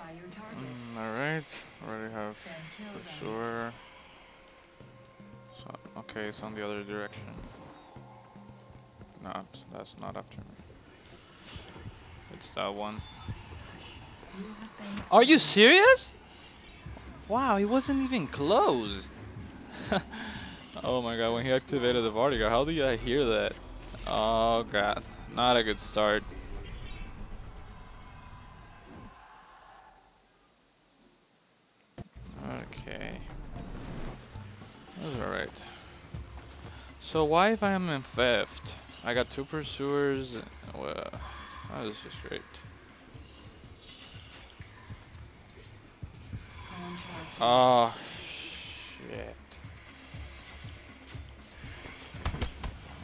Identify your target. Alright, already have for sure. So, okay, it's on the other direction. No, that's not after me. It's that one. Are you serious? Wow, he wasn't even close. Oh my god, when he activated the Vardiga, how did I hear that? Oh god, not a good start. Okay. That was alright. So why if I am in fifth? I got two pursuers. Well, that was just great. Oh, shit.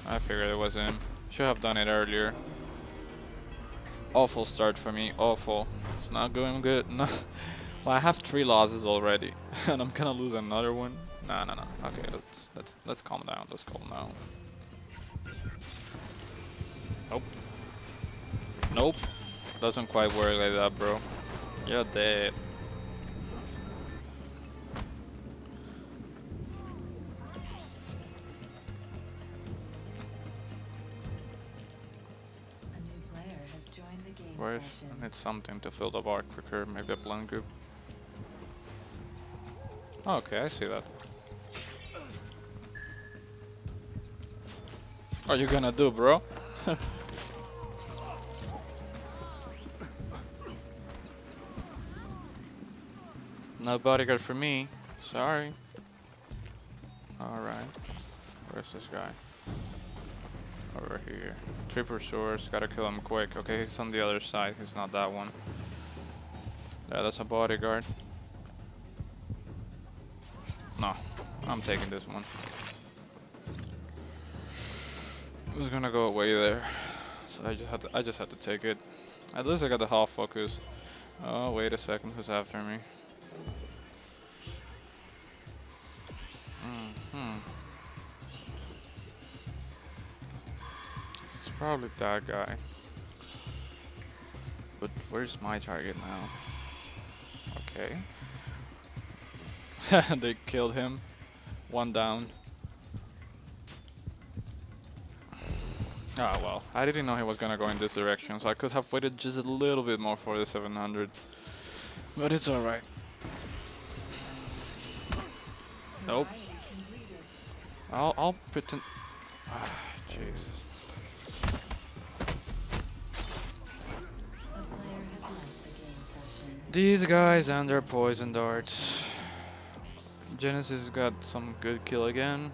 I figured it was him. Should have done it earlier. Awful start for me. Awful. It's not going good. No. Well, I have 3 losses already, and I'm gonna lose another one. No, no, no. Okay, let's calm down. Let's calm down. Nope. Nope. Doesn't quite work like that, bro. You're dead. Where's I need something to fill the bar quicker, maybe a blunt group. Oh, okay, I see that. What are you gonna do, bro? No bodyguard for me. Sorry. Alright. Where's this guy? Over here. 3 pursuers, gotta kill him quick. Okay, he's on the other side, he's not that one. Yeah, that's a bodyguard. No, I'm taking this one. It was gonna go away there. So I just had to take it. At least I got the half focus. Oh wait a second, who's after me? Probably that guy. But where's my target now? Okay. They killed him. 1 down. Ah well, I didn't know he was gonna go in this direction, so I could have waited just a little bit more for the 700. But it's alright. Nope. I'll pretend. Ah, Jesus. These guys and their poison darts. Genesis got some good kill again.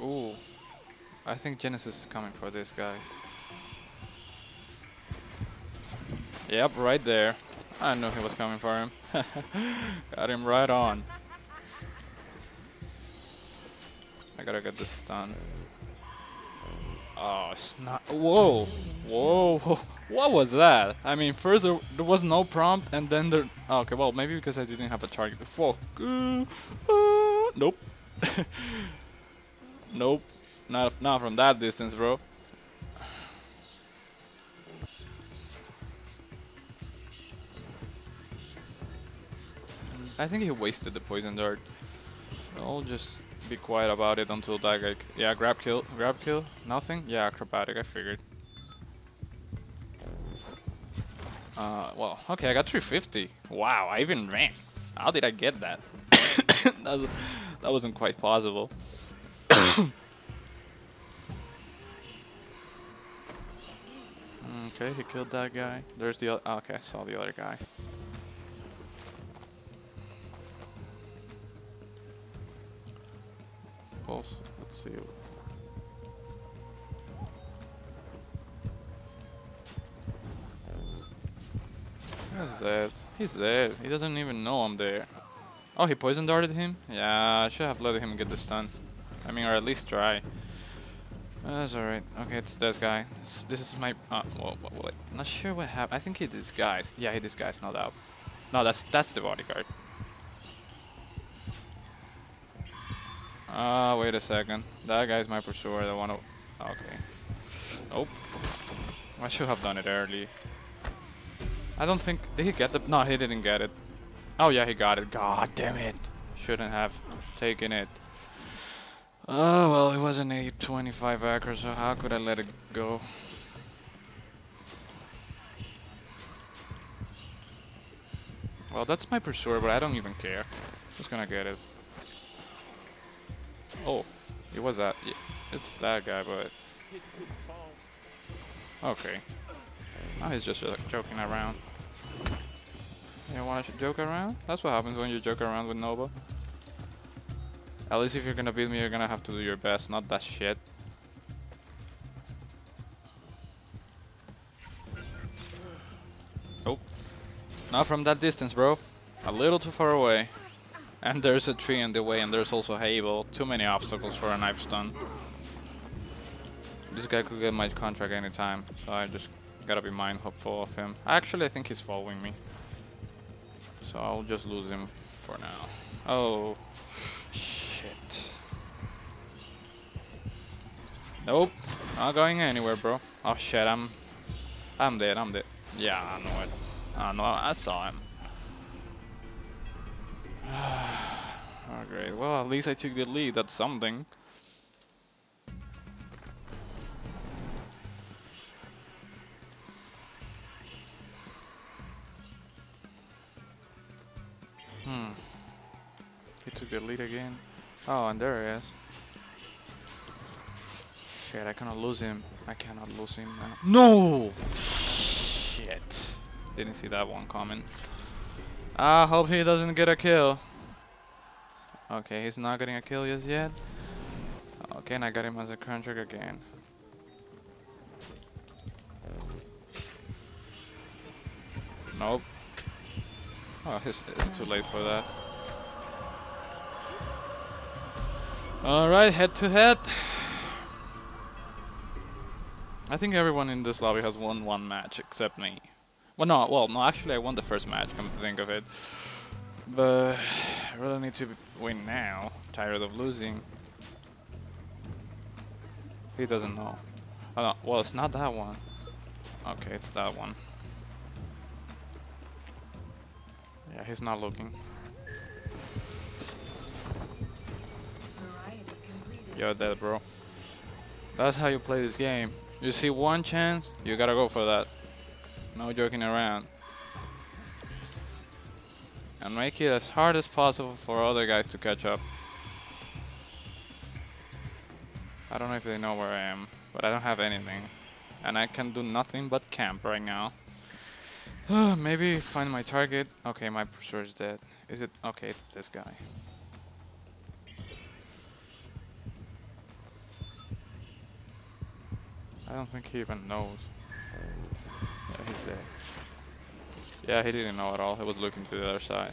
Ooh. I think Genesis is coming for this guy. Yep, right there. I knew he was coming for him. Got him right on. I gotta get this stun. Oh, it's not. Whoa! Whoa! What was that? I mean, first there was no prompt, and then there. Okay, well, maybe because I didn't have a target before. Nope. Nope. Not from that distance, bro. I think he wasted the poison dart. I'll just be quiet about it until that guy. Yeah, grab kill, nothing. Yeah, acrobatic. I figured. Well, okay, I got 350. Wow, I even ran. How did I get that? That wasn't quite possible. Okay, he killed that guy. There's the other. Okay, I saw the other guy. Let's see. He's dead. He's dead. He doesn't even know I'm there. Oh, he poison darted him? Yeah, I should have let him get the stun. I mean, or at least try. That's alright. Okay, it's this guy. This is my. Whoa. Not sure what happened. I think he disguised. Yeah, he disguised, no doubt. No, that's the bodyguard. Wait a second. That guy's my pursuer, the one who... Okay. Nope. I should have done it early. I don't think... Did he get the... No, he didn't get it. Oh yeah, he got it. God damn it. Shouldn't have taken it. Oh, well, it was an 825 hacker, so how could I let it go? Well, that's my pursuer, but I don't even care. Just gonna get it. Oh, it was that. Yeah, it's that guy, but... Okay. Now he's just joking around. You don't want to joke around? That's what happens when you joke around with Nova. At least if you're gonna beat me, you're gonna have to do your best, not that shit. Oh. Not from that distance, bro. A little too far away. And there's a tree in the way, and there's also Hable. Too many obstacles for a knife stun. This guy could get my contract anytime, so I just gotta be mindful of him. Actually, I think he's following me. So I'll just lose him for now. Oh. Shit. Nope. Not going anywhere, bro. Oh shit, I'm dead, I'm dead. Yeah, I know it. I know, I saw him. Oh great. Well, at least I took the lead, that's something. He took the lead again. Oh, and there he is. Shit, I cannot lose him. I cannot lose him now. No! Shit. Didn't see that one coming. I hope he doesn't get a kill. Okay, he's not getting a kill just yet. Okay, and I got him as a contract again. Nope. Oh, it's too late for that. Alright, head to head. I think everyone in this lobby has won one match except me. Well, no, actually I won the first match, come to think of it. But I really need to win now. Tired of losing. He doesn't know. Oh, no. Well, it's not that one. Okay, it's that one. Yeah, he's not looking. You're dead, bro. That's how you play this game. You see one chance, you gotta go for that. No joking around. And make it as hard as possible for other guys to catch up. I don't know if they know where I am, but I don't have anything. And I can do nothing but camp right now. Maybe find my target. Okay, my pursuer is dead. Is it? Okay, it's this guy. I don't think he even knows. Yeah, he's dead. Yeah, he didn't know at all. He was looking to the other side.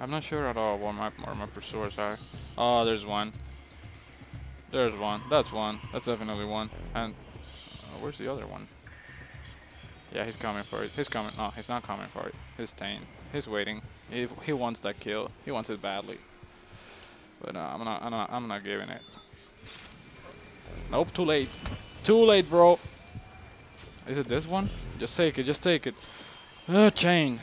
I'm not sure at all where my pursuers are. Oh, there's one. There's one. That's one. That's definitely one. And where's the other one? Yeah, he's coming for it. He's coming. No, he's not coming for it. He's staying. He's waiting. He wants that kill. He wants it badly. But I'm not giving it. Nope. Too late. Too late, bro. Is it this one? Just take it. Just take it. Chain.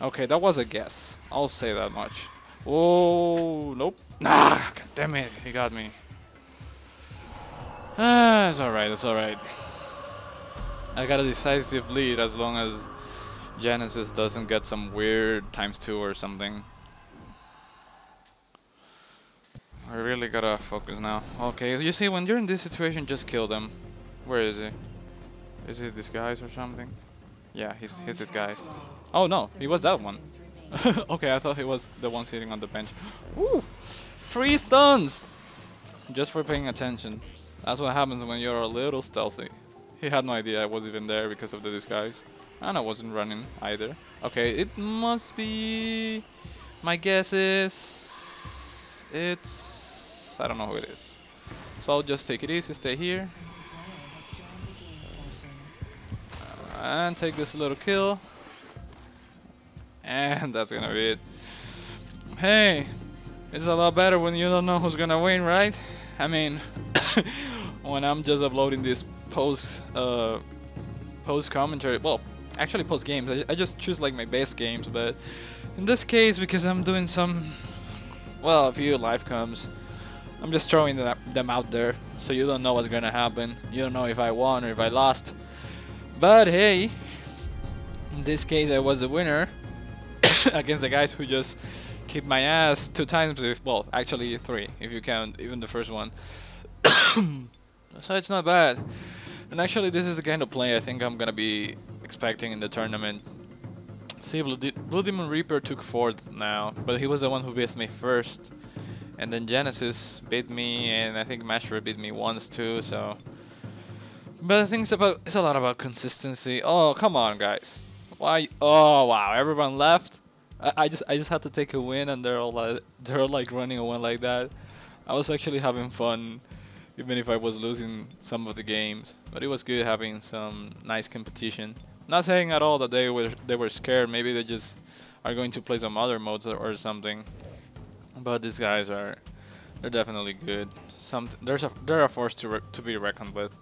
Okay, that was a guess. I'll say that much. Oh, nope. Ah, God damn it. He got me. Ah, it's alright, it's alright. I got a decisive lead as long as Genesis doesn't get some weird ×2 or something. I really gotta focus now. Okay, you see, when you're in this situation, just kill them. Where is he? Is he disguised or something? Yeah, he's this guy. Oh no, he was that one. Okay, I thought he was the one sitting on the bench. Woo! Free stuns! Just for paying attention. That's what happens when you're a little stealthy. He had no idea I was even there because of the disguise. And I wasn't running either. Okay, it must be... My guess is... It's... I don't know who it is. So I'll just take it easy, stay here. and take this little kill, and that's gonna be it. Hey, it's a lot better when you don't know who's gonna win, right? I mean, when I'm just uploading this post commentary, well, actually post games, I just choose like my best games, but in this case, because I'm doing some, well, a few live comms, I'm just throwing them out there, so you don't know what's gonna happen. You don't know if I won or if I lost. But hey, in this case I was the winner against the guys who just kicked my ass 2 times, well, actually 3 if you count even the first one. So it's not bad. And actually this is the kind of play I think I'm gonna be expecting in the tournament. See, Blue Demon Reaper took 4th now, but he was the one who beat me first. And then Genesis beat me, and I think Mashra beat me once too, so... But I think it's a lot about consistency. Oh, come on, guys. Why? Oh, wow, everyone left? I just had to take a win, and they're all like running away like that. I was actually having fun, even if I was losing some of the games. But it was good having some nice competition. Not saying at all that they were scared, maybe they just are going to play some other modes or something. But these guys are—they're definitely good. They're a force to be reckoned with.